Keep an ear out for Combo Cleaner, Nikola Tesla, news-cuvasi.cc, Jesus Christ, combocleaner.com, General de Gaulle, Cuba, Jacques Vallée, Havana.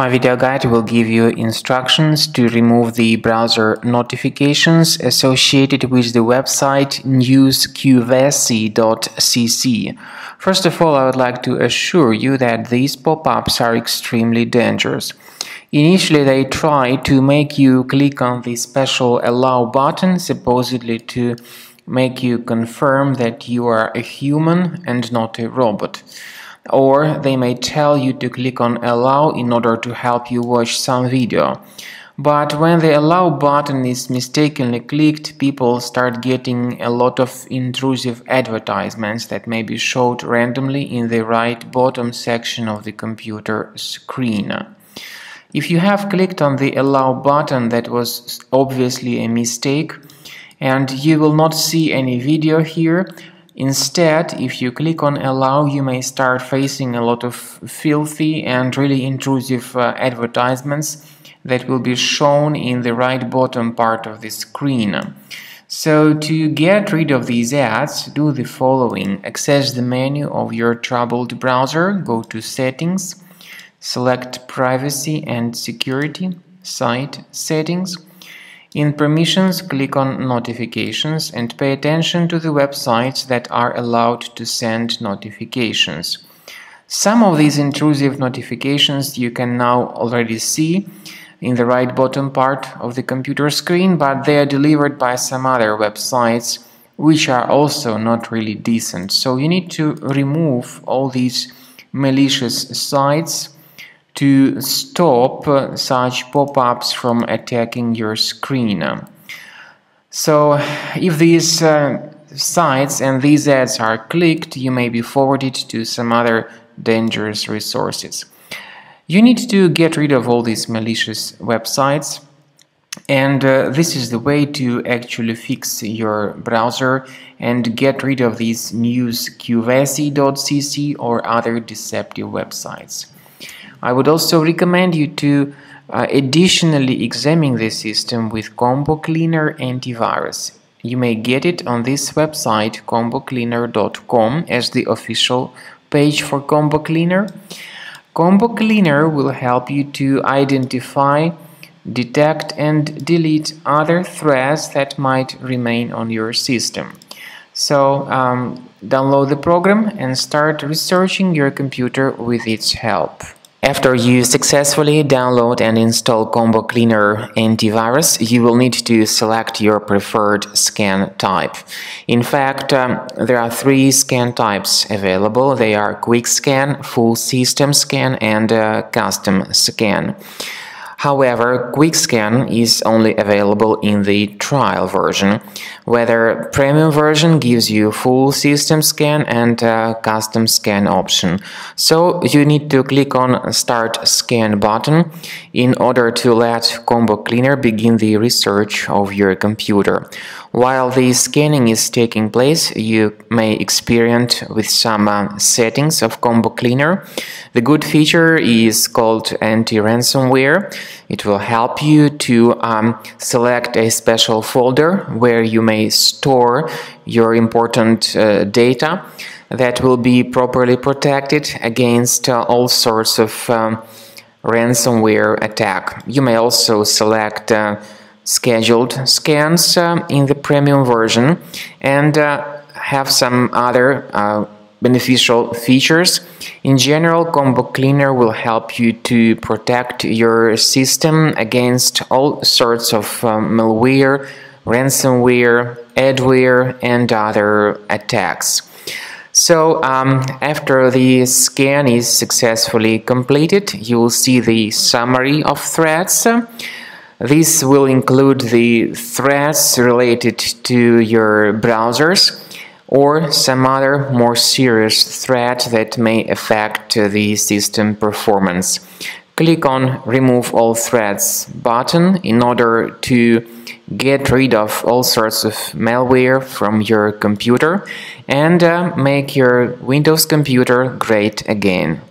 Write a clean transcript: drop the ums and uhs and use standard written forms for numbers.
My video guide will give you instructions to remove the browser notifications associated with the website news-cuvasi.cc. First of all, I would like to assure you that these pop-ups are extremely dangerous. Initially, they try to make you click on the special allow button, supposedly to make you confirm that you are a human and not a robot. Or they may tell you to click on allow in order to help you watch some video. But when the allow button is mistakenly clicked, people start getting a lot of intrusive advertisements that may be showed randomly in the right bottom section of the computer screen. If you have clicked on the allow button, that was obviously a mistake, and you will not see any video here. Instead, if you click on allow, you may start facing a lot of filthy and really intrusive advertisements that will be shown in the right bottom part of the screen. So, to get rid of these ads, do the following. Access the menu of your troubled browser, go to Settings, select Privacy and Security, Site Settings. In Permissions, click on Notifications and pay attention to the websites that are allowed to send notifications. Some of these intrusive notifications you can now already see in the right bottom part of the computer screen, but they are delivered by some other websites which are also not really decent. So you need to remove all these malicious sites to stop such pop-ups from attacking your screen. So, if these sites and these ads are clicked, you may be forwarded to some other dangerous resources. You need to get rid of all these malicious websites, and this is the way to actually fix your browser and get rid of these news-cuvasi.cc or other deceptive websites. I would also recommend you to additionally examine the system with Combo Cleaner antivirus. You may get it on this website, combocleaner.com, as the official page for Combo Cleaner. Combo Cleaner will help you to identify, detect, and delete other threats that might remain on your system. So, download the program and start researching your computer with its help. After you successfully download and install Combo Cleaner antivirus, you will need to select your preferred scan type. In fact, there are three scan types available. They are quick scan, full system scan, and custom scan. However, Quick Scan is only available in the trial version, whether premium version gives you full system scan and custom scan option. So you need to click on Start Scan button in order to let Combo Cleaner begin the research of your computer. While the scanning is taking place, you may experiment with some settings of Combo Cleaner. The good feature is called anti-ransomware. It will help you to select a special folder where you may store your important data that will be properly protected against all sorts of ransomware attack. You may also select scheduled scans in the premium version and have some other beneficial features. In general, Combo Cleaner will help you to protect your system against all sorts of malware, ransomware, adware, and other attacks. So, after the scan is successfully completed, you will see the summary of threats. This will include the threats related to your browsers or some other more serious threat that may affect the system performance. Click on Remove All Threats button in order to get rid of all sorts of malware from your computer and make your Windows computer great again.